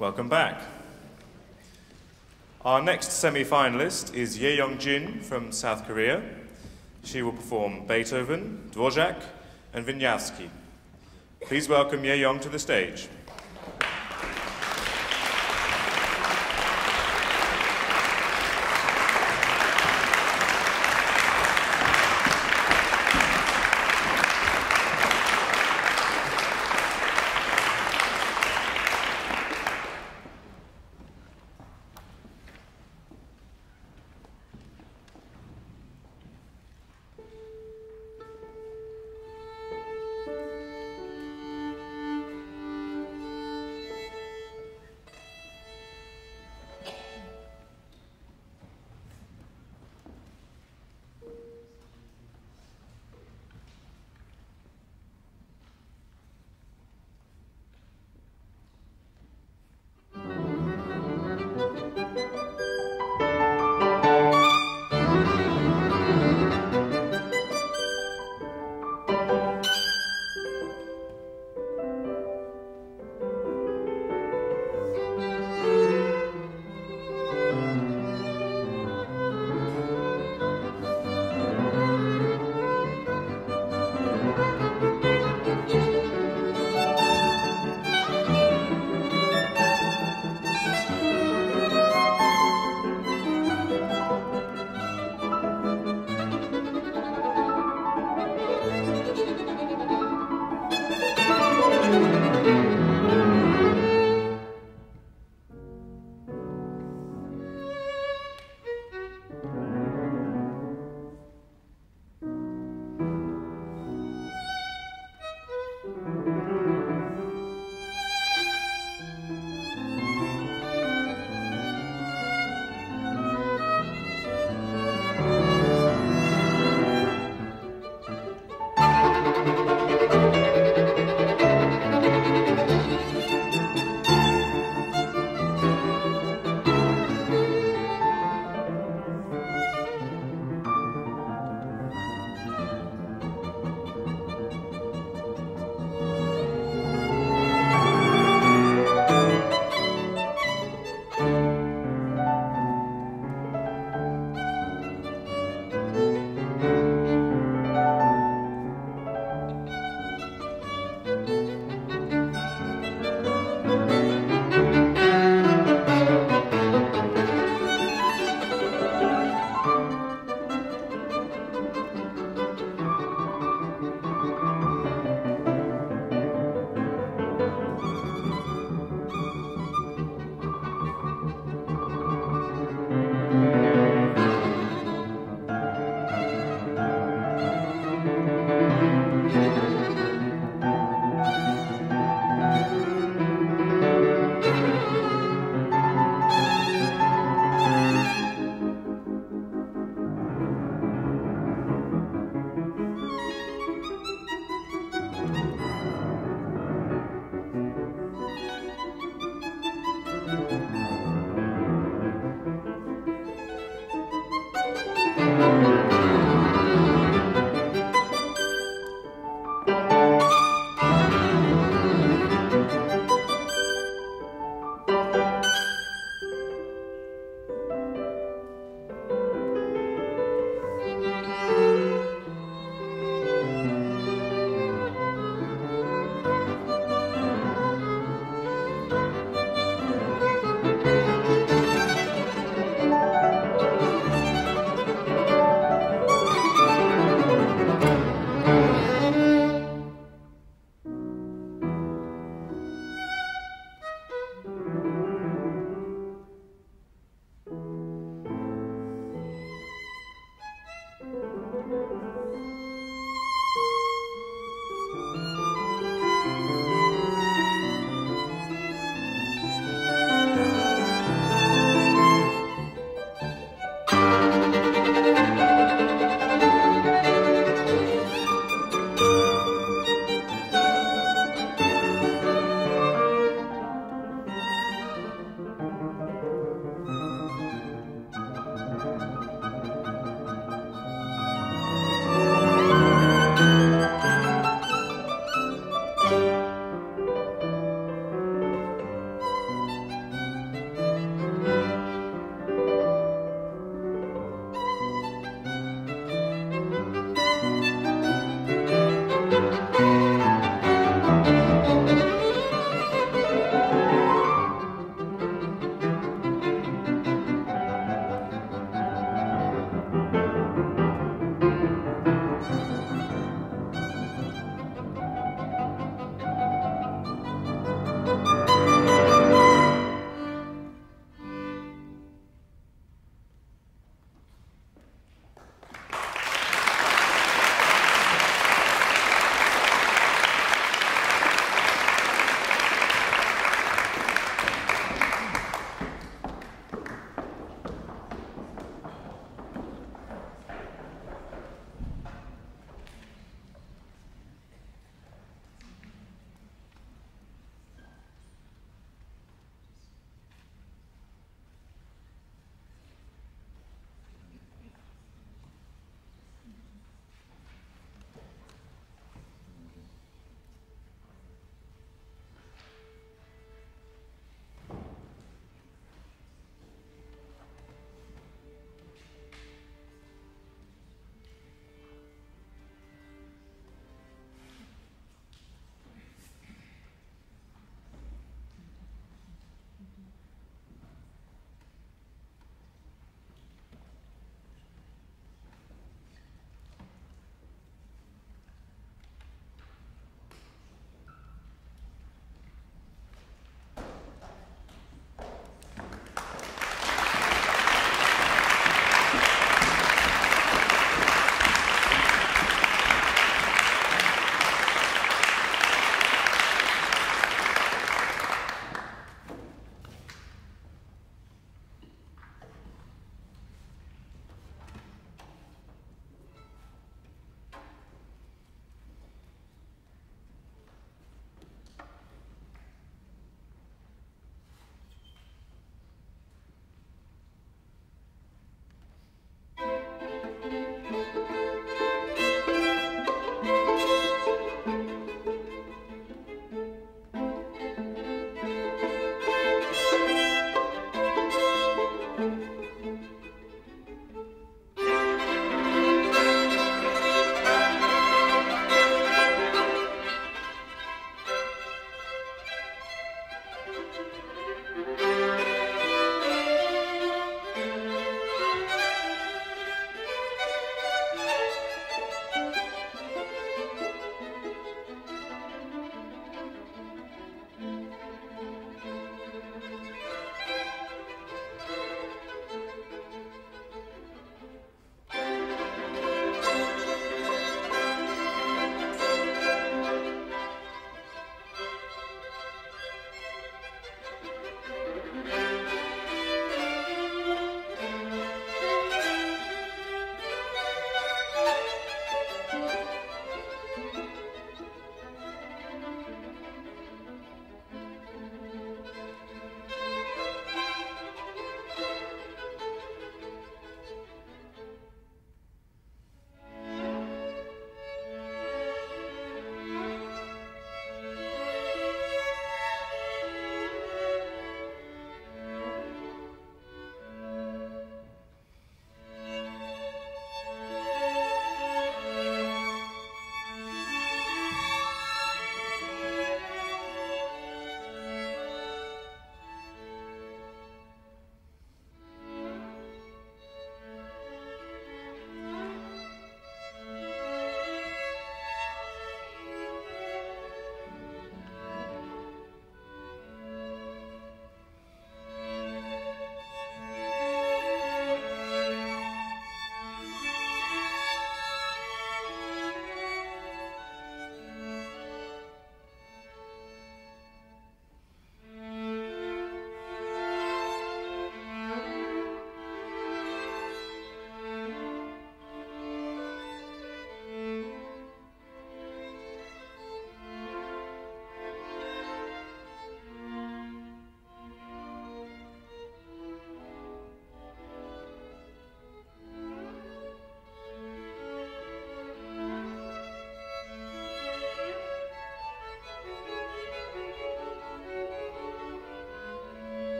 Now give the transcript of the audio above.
Welcome back. Our next semi-finalist is Yeyeong Jin from South Korea. She will perform Beethoven, Dvořák, and Wieniawski. Please welcome Yeyeong to the stage.